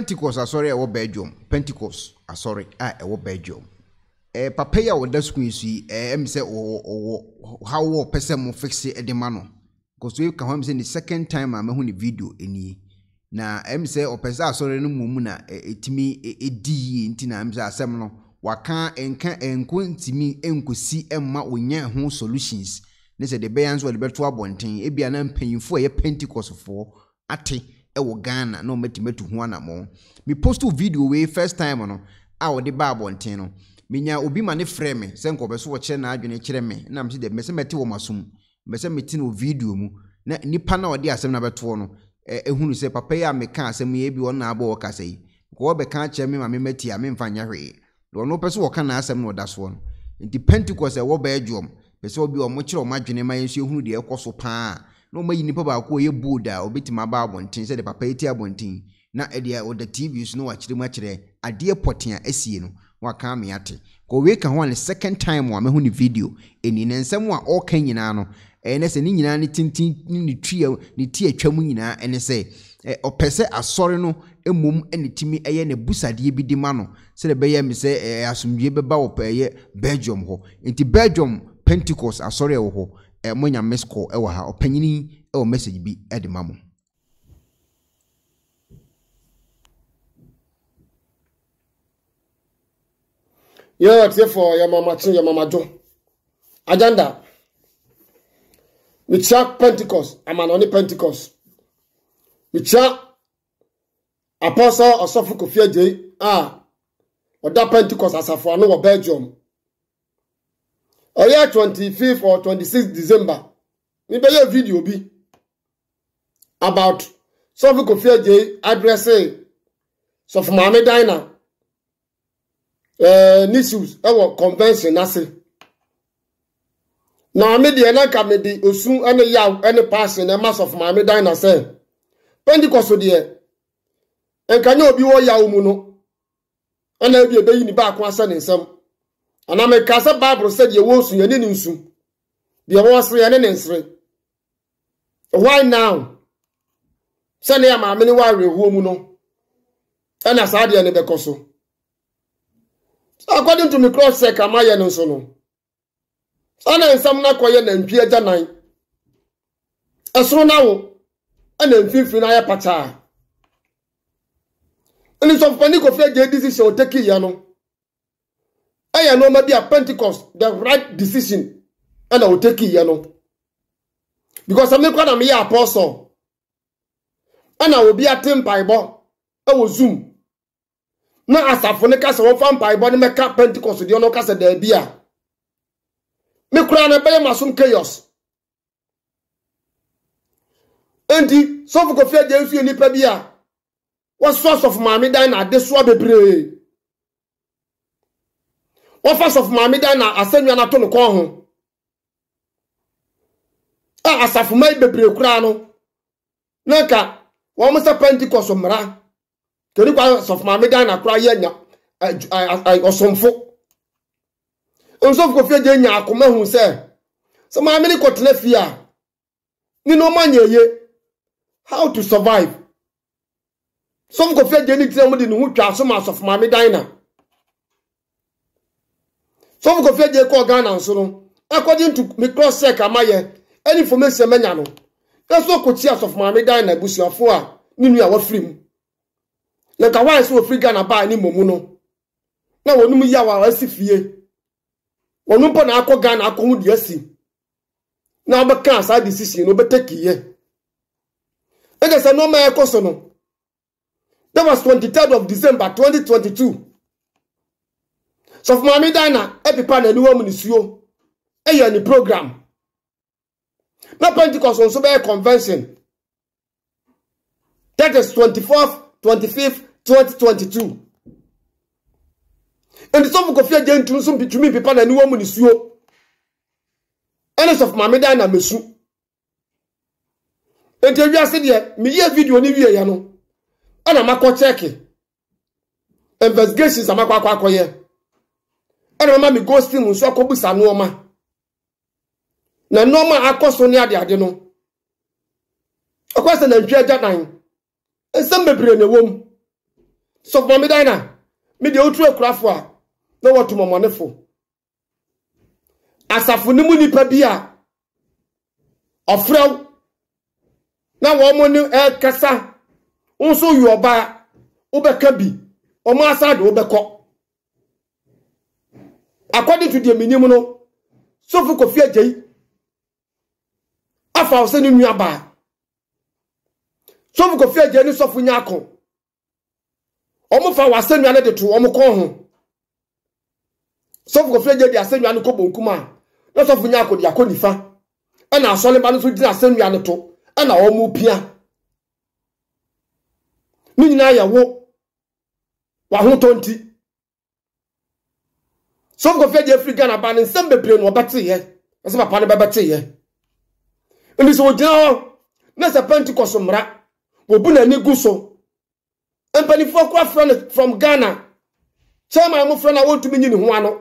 Pentecost asori ewo Belgium. Pentecost asori ewo Belgium. Papa ya wonda school si mse o how wo pese mo fix edema no. Because we can say the second time I mehu ni video eni. Na mse o pese asori no mum na etimi edi nti na mse asem no waka enka enko ntimi enkosi emma onya ho solutions. Nese de beyans wo de beto abonten e bia na mpanyimfo e Pentecost fo ate ewo Ghana na ometimetu ho anamo. Me postu video we first time no a wo de ba abonten no. Minya obi mane frɛ me sɛ nkɔ bɛso wɔkyerɛ na adwene kyerɛ me na mse de mse mete wɔ masum mse mete no video mu na nipa na ɔde asɛm na bɛto no ehunu sɛ papa ya me ka asɛm ye bi ɔna abɔ wɔ kasa yi kɔ bɛ ka kyerɛ me ma me mate a me mfa nya hwee lɔ no pɛ so wɔ ka na asɛm no ɔda so no nti Pentecost e wɔ Belgium pɛ so obi ɔmo kyerɛ ɔmo adwene ma yesu ehunu de ɛkɔ so paa na ɔmo yi nipa ba ko ye buda obetima ba abɔnten sɛ de papa eti abɔnten na ɛde ɔda tvs no wakyerɛ mu akyerɛ ade pɔtea asie no wakami ate ko we ka ho the second time wa me hu ni video eni nensem a o kan nyina no ene se ni nyina ni tintin ni tria ni ti atwa mu nyina ene se opese asori no emum ene timi eye ne busade bi di ma no se le beye mi se asumdie beba wo peye Belgium ho enti Belgium Pentecost asori wo ho monya mesko e wa ha opanyini e o message bi e de ma mo. Yeah, except for your mama chin, your mama Joe. Agenda. We check Pentecost. I'm an only Pentecost. We check Apostle or Sophu Kofi J. Ah, or that Pentecost as a for no Belgium. Or yeah, 25th or 26th December. We be your video be about Sophu Kofi J. addressing Sophu Mohammed Dina. Issues our convention as now me the na ka me the osun and yaw and person and mass of my medina say Pentecost there and can you be wo yaw mu no and e be yin ba kwa san nsam and am ka say Bible said ye wo sun ye ni nsu the wo sre ye ni nsre why now say na ma me ni wa rehu mu no and asade ne be koso. According to me, cross check, am I in on solo? Ana insamna koye na mpi eja nan. Asro na wo, ana mpi fi na ya pacha. Ani so fani ko fe je decision o take ya no. Aya no ma bia Pentecost the right decision ana o take ya no. Because am kwa na me ya apostle. Ana obi atem Bible, e wo zoom. No asafo ne kasa wo fam Bible ne meka Pentecost de ono kasa da bia me kura na be masum chaos enti so fu ko fia Jesu ni pa bia what source of Mohammed na deso bebre what source of Mohammed na asanwa na to no kon ho ah asafo mai bebre kura no naka wo mo se Pentecost mra Keri kwa sof mame Dina kura yenya osomfo. Onsof ko fie je nya akoma hu se mame ni kotena fia. Ni no manyeye how to survive. Sof ko fie je ni tire mu de ni hu twa so ma sof mame Dina. Sof ko fie je ko Ghana nso no according to me cross check amaye any information menya no. Eso ko tia sof mame Dina busuafo a ni nu ya wa free. Like a wise will free Ghana by any momono. Now, when we are as if ye one open alcohol gun, I come with yessi. Now, but can't I decision overtake ye? And there's a no man cosono. That was 23rd of December 2022. So, Mammy Dina, every panel, new woman is you. A yearly program. Now, Pentecost on Sober Convention. That is 24th, 25th, 2022. And the soft coffee again to some between people and woman is you. And it's of my medina, Messu. And tell you, I said, yeah, me here video, you know. And I'm a check. Investigations are my quack. And I'm a ghosting who saw Cobus and Norma. Now, Norma, I cost on the idea, you know. A question and dread that nine. And some people in the womb. So for me, Dina, me the ultra craft wa. No what to my money for. Asafuni mu nipa bia. Ofrew. Na wo mo ni kasa. Unso yoba obeka bi. Omo asade obekọ. According to the minimum no. So fu Kofi Adjei. Afa o se ni nuaba. So fu Kofi Adjei ni so fu nyako. Omo fa wase nuane de to omo ko ho. So fu Kofi Adjei de ase nuane ko bonkuma. Na so fu nyako de akonifa. Ana asọleba no so di ase nuane to. Ana omo pia. Ni na yawo. Wa ho tonti. So fu Kofi Adjei firi Ghana ba ne nsem bebre no obete ye. Ese papa ne bebete ye. Ndi so odina na se Pentecost mra. Obu na ni guso. Empany for craft from Ghana. Tell my friend I want to mean in Huano.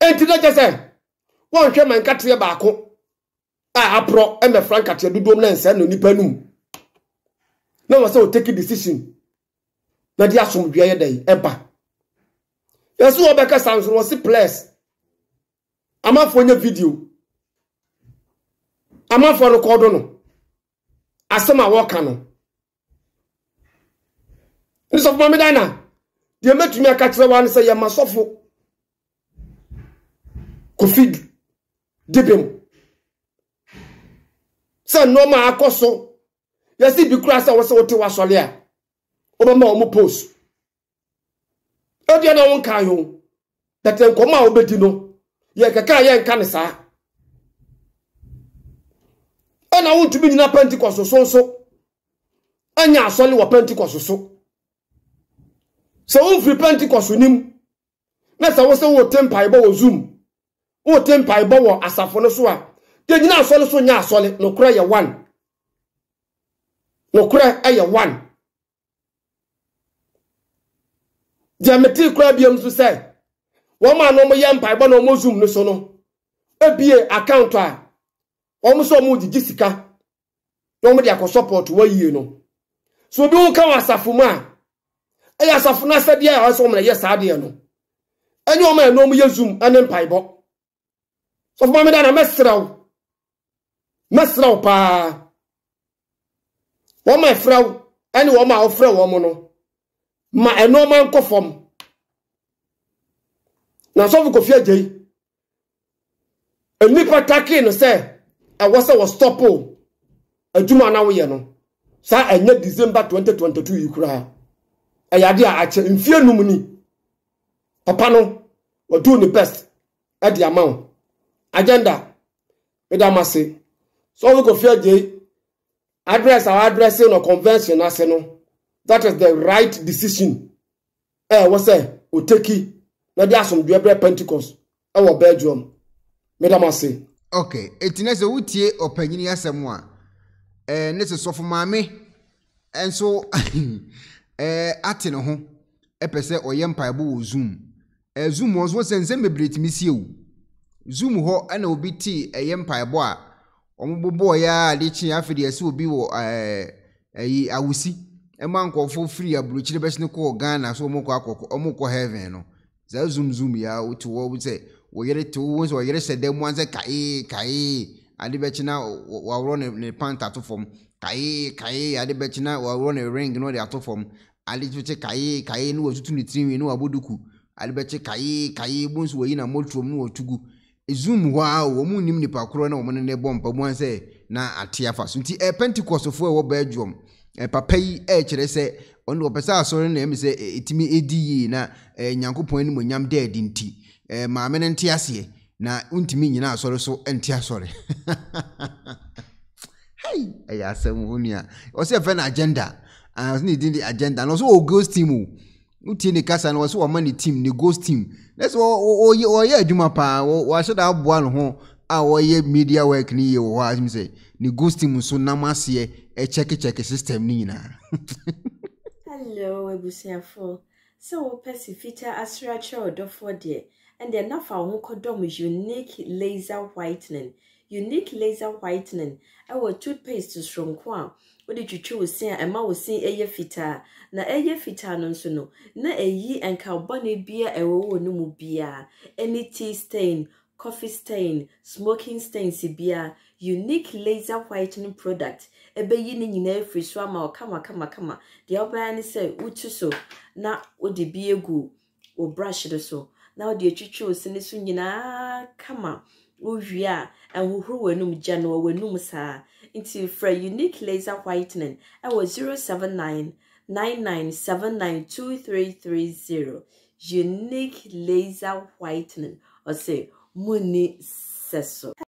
And to let us say, one German Catria Baco. I apro and the Frank at your Dudomans and Nipanum. No one so take a decision. Nadia some dear day, Empa. Yes, all Becca sounds was a place. I'm up for your video. I'm up for the cordono. Asama wakano. This of Mammy Dana. They met me a catcher one say, Yamasofo Kofid Dibim. San Norma Akoso. Yes, it be crass. I was so to wash all there. Over more post. Oh, dear, no one can you. That then come out, Bettino. Yakaka and Canessa. And I want to be in a Pentecost so. And you are solely a Pentecost so. So, if you Pentecost with him, that's also what temper bow zoom. What temper bow as a phonosua. Then you are solely so near solid, no cry a one. No cry a one. Diametric crabiums to say. One man no more yam pipe, no more zoom, no sono. A beer account trial. Almost so moody Jessica. Nobody I can support what you know. So don't come as a fuma. I as a funa said, yeah, I saw my yes, I no. And your man, no more zoom and then pipe up. So, Mamma, I messed round. Messed round, pa. One my frow, and one my offrow, woman. My enormous conform. Now, so we go fear Jay. A nipper tackling, sir. I was a stop home. A Juma now, you know. Sir, I net December 2022, you cry. I idea actually in fear no money. Papa no, we're doing the best at the amount. Agenda, Madame say. So we go fear J. Address our addressing or convention as no. That is the right decision. Eh, what's that? We take it. Now there are some Jebre Pentecost. Our Belgium. Madame say. Okay, it is a witty opinion, yes, someone. And this is so for mammy. And so, atino, a person or young pieboo zoom. A zoom was what's in Zembabrit, miss you. Zoom ho and OBT, a young pieboa. Omoboya, ditching after the SU be a wussy. A monk or full free, a breach the best no call Ghana, so moko heaven. The zoom ya, to what would say. We get it to once or you said them once a kae. I did bet you now while running a pant at form. Kae, I did bet you now while running a ring, no, the at form. I did to kae, no, was to the team, you know, Abuduku. I bet you kae, boons were in a multi or to go. A zoom wow, woman in the parkrona, one in the bomb, but one say, na a tear fast. A Pentecost of 4 bedroom. A papae, actually say, on the opposite, sorry, name say, it me a d na a yanko point when yam dead in tea. Ma men ntiasie na untimi nyina asore so ntiasore hey aya asem honia o se fe na agenda as ni din the agenda no so o ghost team o uti ni kasa no so o ma ni team ni ghost team that's o ye adwuma pa o ashe da boa no ho a o ye media work ni ye o as me say ni ghost team so na masie e check system ni nyina hello ebusiafo so pesifita asracho do for there. And they're not for who could do with unique laser whitening. unique laser whitening. Our toothpaste is from Kwa. What did you choose? Emma was seeing a year fitter. Na a year fitter non so no. Na a ye and carbonate beer a woe no mu beer. Any tea stain, coffee stain, smoking stain, si beer. Unique laser whitening product. Ebe ye ni ne free swamma or kama. The other man is a utuso. Na o de beer goo or brush it so. Now the chicho sinisun yina kama. Uvia and who were num general were numsa into for unique laser whitening. I was 079 9979 2330. Unique laser whitening or say Muni Seso.